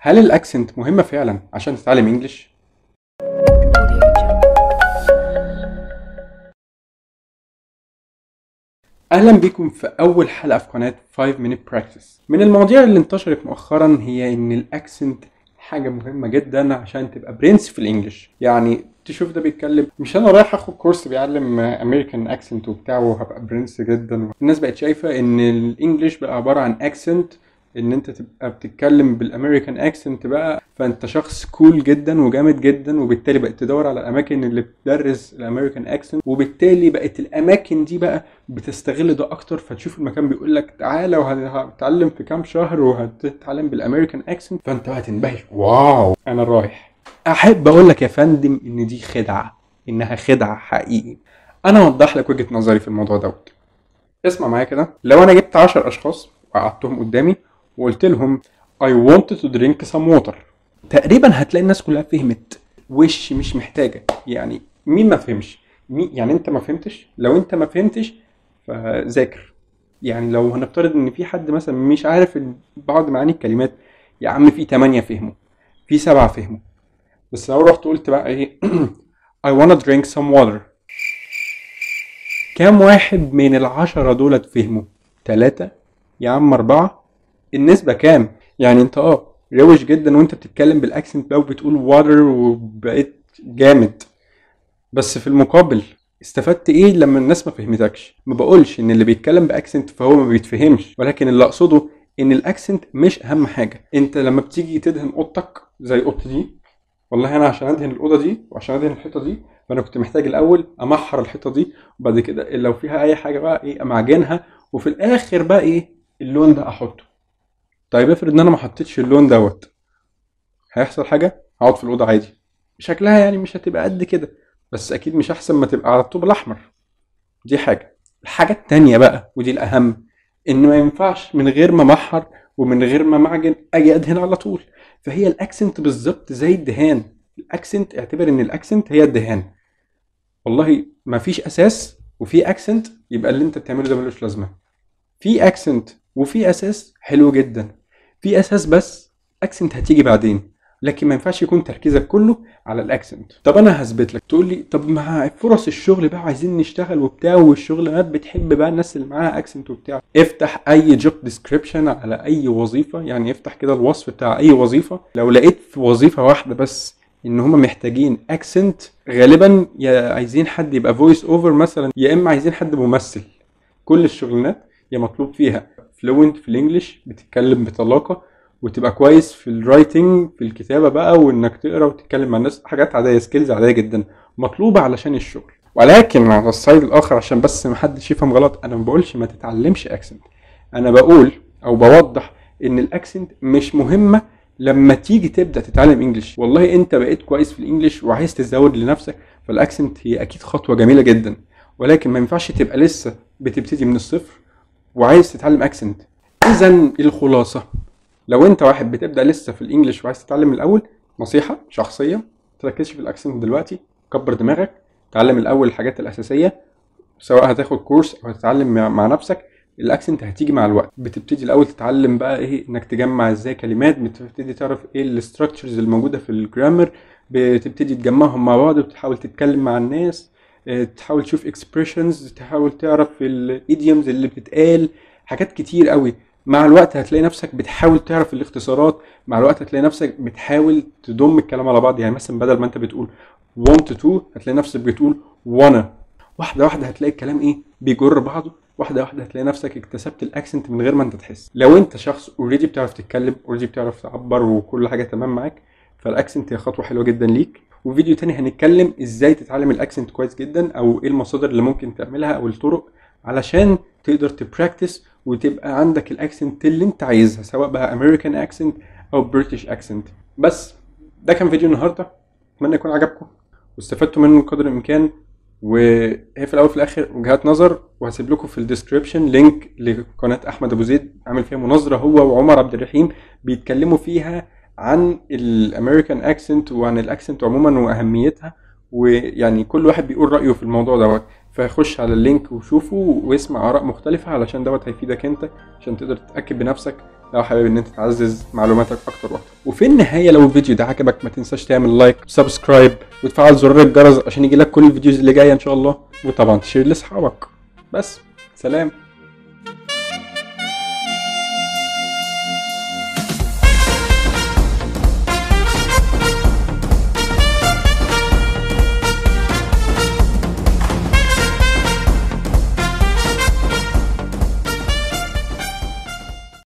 هل الاكسنت مهمة فعلا عشان تتعلم انجليش؟ اهلا بكم في اول حلقة في قناة 5-Minute Practice. من المواضيع اللي انتشرت مؤخرا هي ان الاكسنت حاجة مهمة جدا عشان تبقى برنس في الانجليش. يعني تشوف ده بيتكلم، مش انا رايح اخد كورس بيعلم امريكان اكسنت وبتاعه وهبقى برنس جدا. الناس بقت شايفة ان الانجليش بقى عبارة عن اكسنت، ان انت تبقى بتتكلم بالامريكان اكسنت بقى فانت شخص كول جدا وجامد جدا، وبالتالي بقت تدور على الاماكن اللي بتدرس الامريكان اكسنت، وبالتالي بقت الاماكن دي بقى بتستغل ده اكتر. فتشوف المكان بيقول لك تعالى وهتتعلم في كام شهر وهتتعلم بالامريكان اكسنت، فانت هتنبهر واو انا رايح. احب اقول لك يا فندم ان دي خدعه، انها خدعه حقيقي. انا اوضح لك وجهه نظري في الموضوع دوت. اسمع معايا كده، لو انا جبت 10 اشخاص وقعدتهم قدامي وقلت لهم I want to drink some water، تقريبا هتلاقي الناس كلها فهمت. وش مش محتاجه، يعني مين ما فهمش؟ يعني انت ما فهمتش؟ لو انت ما فهمتش فذاكر. يعني لو هنفترض ان في حد مثلا مش عارف بعض معاني الكلمات، يا عم في 8 فهموا، في 7 فهموا. بس لو رحت قلت بقى ايه I wanna drink some water، كام واحد من ال10 دولت فهموا؟ 3 يا عم 4. النسبة كام؟ يعني انت روش جدا وانت بتتكلم بالاكسنت بقى وبتقول واتر وبقيت جامد، بس في المقابل استفدت ايه لما الناس ما فهمتكش؟ ما بقولش ان اللي بيتكلم باكسنت فهو ما بيتفهمش، ولكن اللي اقصده ان الاكسنت مش اهم حاجة. انت لما بتيجي تدهن اوضتك زي اوضتي دي، والله انا عشان ادهن الاوضة دي وعشان ادهن الحيطة دي فانا كنت محتاج الاول امحر الحيطة دي، وبعد كده لو فيها اي حاجة بقى ايه امعجنها، وفي الاخر بقى ايه اللون ده احطه. طيب افرض ان انا ما حطيتش اللون دوت، هيحصل حاجه؟ هقعد في الاوضه عادي، شكلها يعني مش هتبقى قد كده، بس اكيد مش احسن ما تبقى على الطوب الاحمر. دي حاجه. الحاجه التانيه بقى ودي الاهم، ان ما ينفعش من غير ما محر ومن غير ما معجن اجي ادهن على طول. فهي الاكسنت بالظبط زي الدهان. الاكسنت اعتبر ان الاكسنت هي الدهان. والله ما فيش اساس وفي اكسنت يبقى اللي انت بتعمله ده ملوش لازمه. في اكسنت وفي اساس حلو جدا. في اساس بس اكسنت هتيجي بعدين، لكن ما ينفعش يكون تركيزك كله على الاكسنت. طب انا هثبت لك. تقول لي طب مع فرص الشغل بقى عايزين نشتغل وبتاع، والشغلانات بتحب بقى الناس اللي معاها اكسنت وبتاع. افتح اي جوب ديسكريبشن على اي وظيفه، يعني افتح كده الوصف بتاع اي وظيفه، لو لقيت في وظيفه واحده بس ان هم محتاجين اكسنت، غالبا يا عايزين حد يبقى فويس اوفر مثلا، يا اما عايزين حد ممثل. كل الشغلانات يا مطلوب فيها فلوينت في الانجليش، بتتكلم بطلاقه وتبقى كويس في الرايتنج، في الكتابه بقى وانك تقرا وتتكلم مع الناس، حاجات عاديه، سكيلز عاديه جدا مطلوبه علشان الشغل. ولكن على الصعيد الاخر، عشان بس ما حدش يفهم غلط، انا ما بقولش ما تتعلمش اكسنت، انا بقول او بوضح ان الاكسنت مش مهمه لما تيجي تبدا تتعلم انجليش. والله انت بقيت كويس في الانجليش وعايز تزود لنفسك، فالاكسنت هي اكيد خطوه جميله جدا، ولكن ما ينفعش تبقى لسه بتبتدي من الصفر وعايز تتعلم اكسنت. اذا الخلاصه، لو انت واحد بتبدا لسه في الانجليش وعايز تتعلم الاول، نصيحه شخصيه، ما تركزش في الاكسنت دلوقتي، كبر دماغك، تعلم الاول الحاجات الاساسيه، سواء هتاخد كورس او هتتعلم مع نفسك. الاكسنت هتيجي مع الوقت. بتبتدي الاول تتعلم بقى ايه، انك تجمع ازاي كلمات، بتبتدي تعرف ايه الاستراكشرز الموجوده في الجرامر، بتبتدي تجمعهم مع بعض وبتحاول تتكلم مع الناس، تحاول تشوف اكسبريشنز، تحاول تعرف الايديومز اللي بتتقال، حاجات كتير قوي. مع الوقت هتلاقي نفسك بتحاول تعرف الاختصارات، مع الوقت هتلاقي نفسك بتحاول تضم الكلام على بعض. يعني مثلا بدل ما انت بتقول want to هتلاقي نفسك بتقول wanna. واحده واحده هتلاقي الكلام ايه بيجر بعضه، واحده واحده هتلاقي نفسك اكتسبت الاكسنت من غير ما انت تحس. لو انت شخص اوريدي بتعرف تتكلم، اوريدي بتعرف تعبر وكل حاجه تمام معاك، فالاكسنت هي خطوه حلوه جدا ليك. وفي فيديو تاني هنتكلم ازاي تتعلم الاكسنت كويس جدا، او ايه المصادر اللي ممكن تعملها او الطرق علشان تقدر تبراكتس وتبقى عندك الاكسنت اللي انت عايزها، سواء بقى امريكان اكسنت او بريتش اكسنت. بس ده كان فيديو النهارده، اتمنى يكون عجبكم واستفدتوا منه قدر الامكان. وهي في الاول في الاخر وجهات نظر، وهسيب لكم في الديسكربشن لينك لقناه احمد ابو زيد، عامل فيها مناظره هو وعمر عبد الرحيم، بيتكلموا فيها عن الامريكان اكسنت وعن الاكسنت عموما واهميتها، ويعني كل واحد بيقول رايه في الموضوع دوت. فخش على اللينك وشوفه واسمع اراء مختلفه، علشان دوت هيفيدك انت عشان تقدر تتاكد بنفسك لو حابب ان انت تعزز معلوماتك اكتر واكتر. وفي النهايه لو الفيديو ده عجبك ما تنساش تعمل لايك وسبسكرايب وتفعل زرار الجرس عشان يجيلك كل الفيديوز اللي جايه ان شاء الله، وطبعا تشير لاصحابك. بس سلام.